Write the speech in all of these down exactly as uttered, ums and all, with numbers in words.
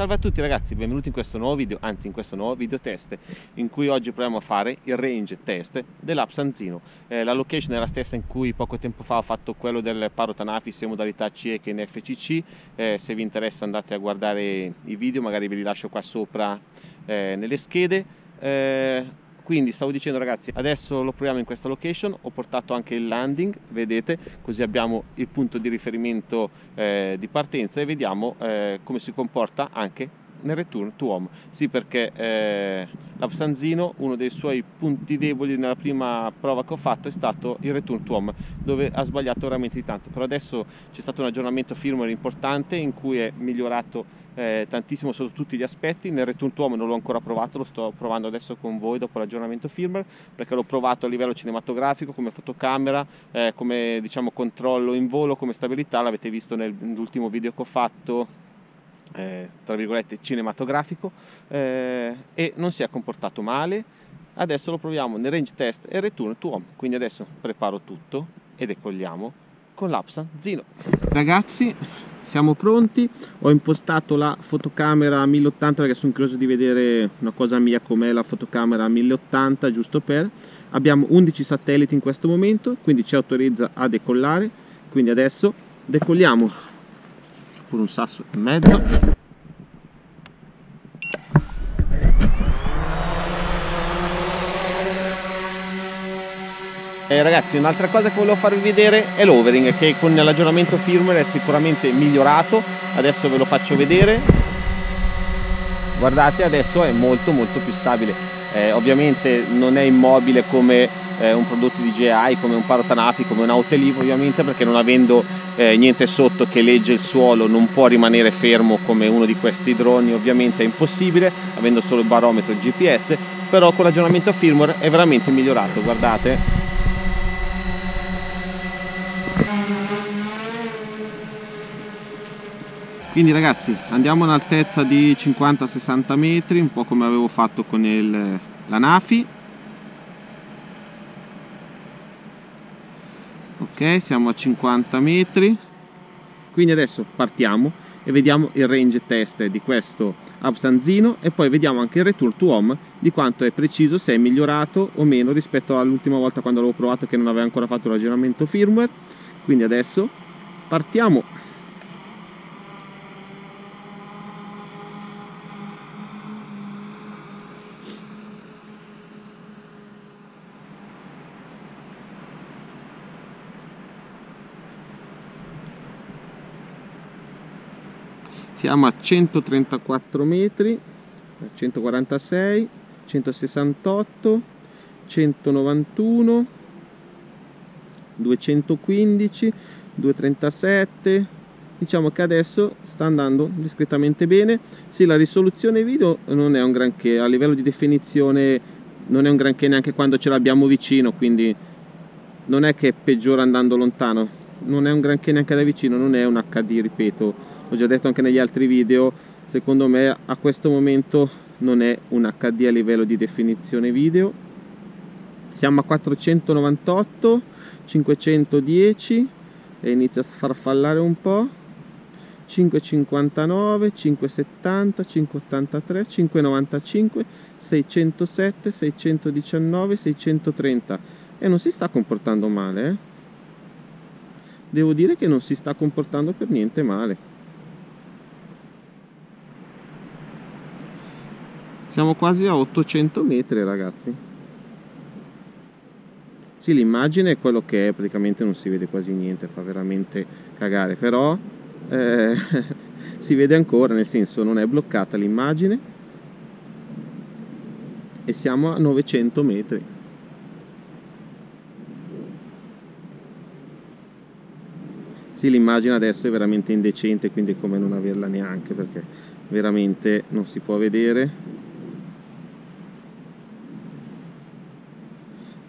Salve a tutti ragazzi, benvenuti in questo nuovo video, anzi in questo nuovo video test in cui oggi proviamo a fare il range test dell'Hubsan Zino. Eh, la location è la stessa in cui poco tempo fa ho fatto quello del Parrot Anafi sia in modalità C E che in F C C. Eh, se vi interessa andate a guardare i video, magari ve li lascio qua sopra eh, nelle schede. Eh, quindi stavo dicendo ragazzi, adesso lo proviamo in questa location, ho portato anche il landing, vedete, così abbiamo il punto di riferimento eh, di partenza e vediamo eh, come si comporta anche nel return to home. Sì, perché eh, l'Hubsan Zino, uno dei suoi punti deboli nella prima prova che ho fatto è stato il return to home, dove ha sbagliato veramente di tanto, però adesso c'è stato un aggiornamento firmware importante in cui è migliorato Eh, tantissimo sotto tutti gli aspetti. Nel return to home non l'ho ancora provato, lo sto provando adesso con voi dopo l'aggiornamento firmware, perché l'ho provato a livello cinematografico come fotocamera, eh, come diciamo controllo in volo, come stabilità, l'avete visto nell'ultimo video che ho fatto eh, tra virgolette cinematografico, eh, e non si è comportato male. Adesso lo proviamo nel range test e return to home, quindi adesso preparo tutto e decolliamo con l'Hubsan Zino. Ragazzi, siamo pronti, ho impostato la fotocamera a mille ottanta perché sono curioso di vedere una cosa mia com'è la fotocamera a mille ottanta, giusto per. Abbiamo undici satelliti in questo momento, quindi ci autorizza a decollare, quindi adesso decolliamo. C'è pure un sasso in mezzo. Eh, ragazzi, un'altra cosa che volevo farvi vedere è l'overing, che con l'aggiornamento firmware è sicuramente migliorato. Adesso ve lo faccio vedere, guardate, adesso è molto molto più stabile. Eh, ovviamente non è immobile come eh, un prodotto D J I, come un Parrot Anafi, come un Autel Evo, ovviamente, perché non avendo eh, niente sotto che legge il suolo non può rimanere fermo come uno di questi droni, ovviamente è impossibile avendo solo il barometro e il G P S, però con l'aggiornamento firmware è veramente migliorato, guardate. Quindi ragazzi, andiamo all'altezza di cinquanta sessanta metri, un po' come avevo fatto con il, l'Anafi. Ok, siamo a cinquanta metri, quindi adesso partiamo e vediamo il range test di questo Hubsan Zino e poi vediamo anche il return to home, di quanto è preciso, se è migliorato o meno rispetto all'ultima volta quando l'avevo provato, che non aveva ancora fatto l'aggiornamento firmware. Quindi adesso partiamo. Siamo a centotrentaquattro metri, centoquarantasei, centosessantotto, centonovantuno, duecentoquindici, duecentotrentasette. Diciamo che adesso sta andando discretamente bene. Sì, la risoluzione video non è un granché, a livello di definizione non è un granché neanche quando ce l'abbiamo vicino, quindi non è che peggiora andando lontano, non è un granché neanche da vicino, non è un H D, ripeto. Ho già detto anche negli altri video, secondo me a questo momento non è un H D a livello di definizione video. Siamo a quattrocentonovantotto, cinquecentodieci e inizia a farfallare un po', cinquecentocinquantanove, cinquecentosettanta, cinquecentottantatré, cinquecentonovantacinque, seicentosette, seicentodiciannove, seicentotrenta e non si sta comportando male. Eh? Devo dire che non si sta comportando per niente male. Siamo quasi a ottocento metri ragazzi. Sì, l'immagine è quello che è, praticamente non si vede quasi niente, fa veramente cagare, però eh, si vede ancora, nel senso non è bloccata l'immagine. E siamo a novecento metri. Sì, l'immagine adesso è veramente indecente, quindi è come non averla neanche, perché veramente non si può vedere.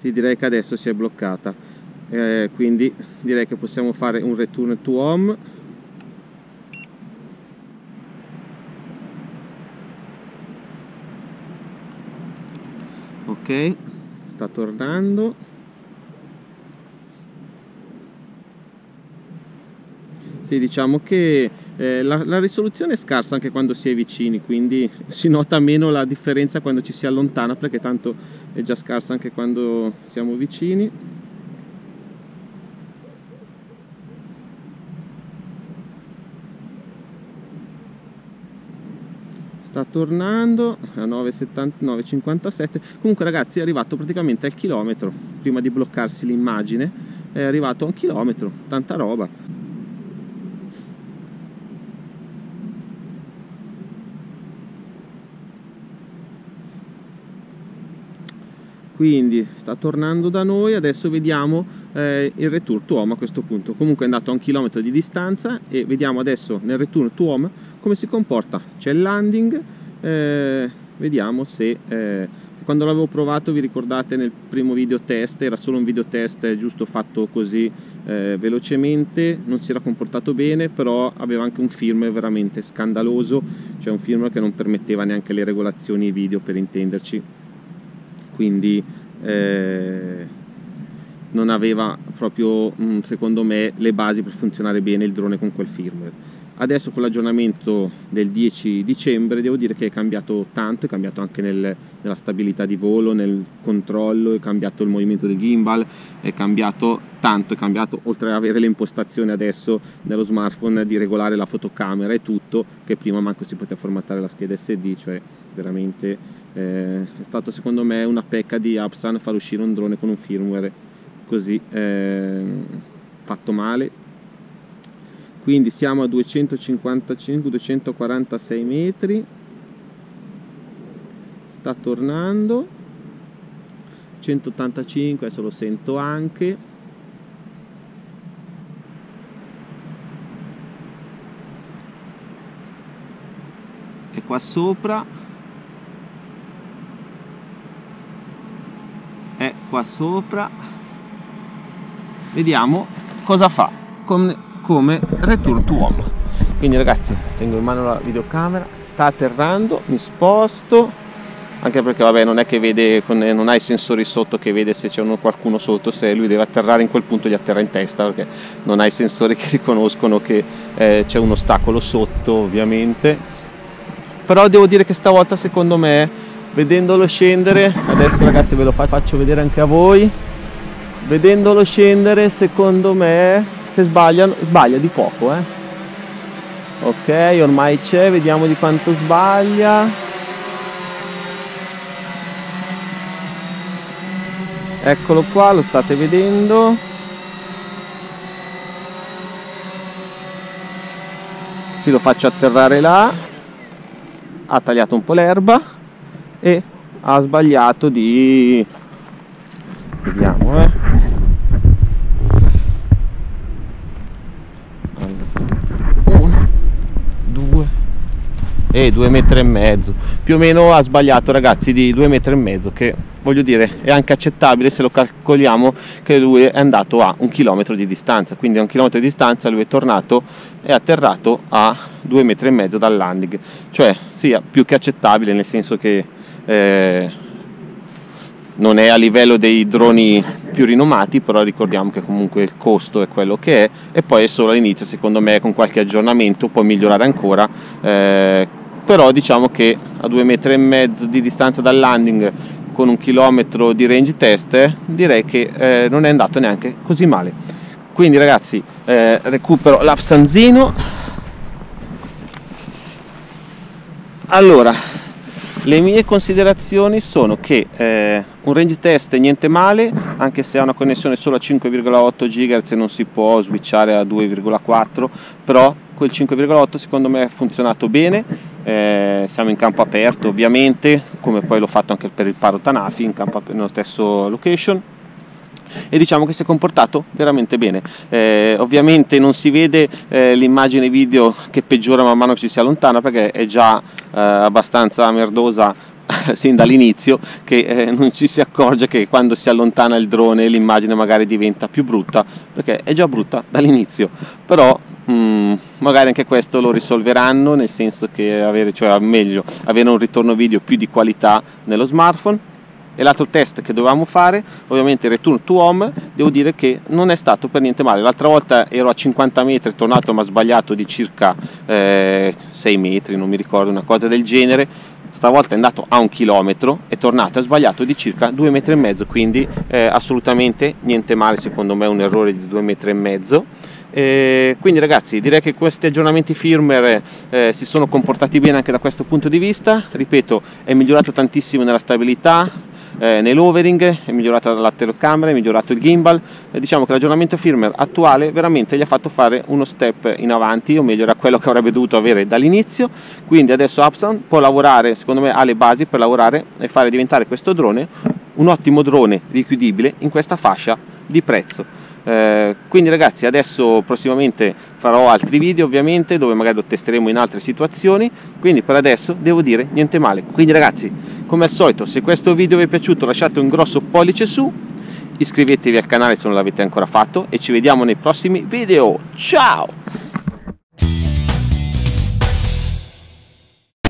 Sì, direi che adesso si è bloccata, eh, quindi direi che possiamo fare un return to home. Ok, sta tornando. Sì, diciamo che Eh, la, la risoluzione è scarsa anche quando si è vicini, quindi si nota meno la differenza quando ci si allontana, perché tanto è già scarsa anche quando siamo vicini. Sta tornando a nove virgola cinquantasette. Comunque ragazzi, è arrivato praticamente al chilometro, prima di bloccarsi l'immagine è arrivato a un chilometro, tanta roba. Quindi sta tornando da noi, adesso vediamo eh, il return to home a questo punto. Comunque è andato a un chilometro di distanza e vediamo adesso nel return to home come si comporta. C'è il landing, eh, vediamo se... Eh, quando l'avevo provato, vi ricordate, nel primo video test, era solo un video test giusto fatto così eh, velocemente, non si era comportato bene, però aveva anche un firmware veramente scandaloso, cioè un firmware che non permetteva neanche le regolazioni video, per intenderci. Quindi eh, non aveva proprio, secondo me, le basi per funzionare bene il drone con quel firmware. Adesso con l'aggiornamento del dieci dicembre devo dire che è cambiato tanto, è cambiato anche nel, nella stabilità di volo, nel controllo, è cambiato il movimento del gimbal, è cambiato tanto, è cambiato, oltre ad avere le impostazioni adesso nello smartphone di regolare la fotocamera e tutto, che prima manco si poteva formattare la scheda S D, cioè veramente... Eh, è stato secondo me una pecca di Hubsan far uscire un drone con un firmware così eh, fatto male. Quindi siamo a duecentocinquantacinque duecentoquarantasei metri, sta tornando centottantacinque, adesso lo sento anche. E qua sopra è qua sopra, vediamo cosa fa con, come return to home. Quindi ragazzi, tengo in mano la videocamera, sta atterrando, mi sposto, anche perché vabbè, non è che vede, non ha i sensori sotto che vede se c'è qualcuno sotto, se lui deve atterrare in quel punto gli atterra in testa, perché non ha i sensori che riconoscono che eh, c'è un ostacolo sotto, ovviamente. Però devo dire che stavolta secondo me, vedendolo scendere, adesso ragazzi ve lo faccio vedere anche a voi, vedendolo scendere secondo me, se sbaglia, sbaglia di poco, eh. Ok, ormai c'è, vediamo di quanto sbaglia. Eccolo qua, lo state vedendo. Sì, lo faccio atterrare là, ha tagliato un po' l'erba e ha sbagliato di, vediamo, eh. Allora, uno, due e due metri e mezzo più o meno, ha sbagliato ragazzi di due metri e mezzo, che voglio dire è anche accettabile se lo calcoliamo che lui è andato a un chilometro di distanza. Quindi a un chilometro di distanza lui è tornato e atterrato a due metri e mezzo dal landing, cioè sia più che accettabile, nel senso che Eh, non è a livello dei droni più rinomati, però ricordiamo che comunque il costo è quello che è, e poi è solo all'inizio, secondo me con qualche aggiornamento può migliorare ancora, eh, però diciamo che a due metri e mezzo di distanza dal landing con un chilometro di range test direi che eh, non è andato neanche così male. Quindi ragazzi, eh, recupero l'Hubsan Zino. Allora, le mie considerazioni sono che eh, un range test niente male, anche se ha una connessione solo a cinque virgola otto gigahertz e non si può switchare a due virgola quattro, però quel cinque virgola otto secondo me ha funzionato bene. Eh, siamo in campo aperto ovviamente, come poi l'ho fatto anche per il Parrot Anafi, in campo nello stesso location, e diciamo che si è comportato veramente bene. Eh, ovviamente non si vede eh, l'immagine video che peggiora man mano che ci si allontana, perché è già eh, abbastanza merdosa sin dall'inizio, che eh, non ci si accorge che quando si allontana il drone l'immagine magari diventa più brutta, perché è già brutta dall'inizio. Però mh, magari anche questo lo risolveranno, nel senso che avere, cioè meglio avere un ritorno video più di qualità nello smartphone. è l'altro test che dovevamo fare, ovviamente il return to home. Devo dire che non è stato per niente male. L'altra volta ero a cinquanta metri tornato, ma sbagliato di circa eh, sei metri, non mi ricordo, una cosa del genere. Stavolta è andato a un chilometro, è tornato e ha sbagliato di circa due metri e mezzo, quindi eh, assolutamente niente male, secondo me un errore di due metri e mezzo. Eh, quindi ragazzi, direi che questi aggiornamenti firmware eh, si sono comportati bene anche da questo punto di vista. Ripeto, è migliorato tantissimo nella stabilità, eh, nell'overing, è migliorata la telecamera, è migliorato il gimbal. Eh, diciamo che l'aggiornamento firmware attuale veramente gli ha fatto fare uno step in avanti, o meglio era quello che avrebbe dovuto avere dall'inizio. Quindi adesso Hubsan può lavorare, secondo me ha le basi per lavorare e fare diventare questo drone un ottimo drone richiudibile in questa fascia di prezzo. Eh, quindi ragazzi, adesso prossimamente farò altri video ovviamente, dove magari lo testeremo in altre situazioni, quindi per adesso devo dire niente male. Quindi ragazzi, come al solito, se questo video vi è piaciuto lasciate un grosso pollice su, iscrivetevi al canale se non l'avete ancora fatto e ci vediamo nei prossimi video. Ciao!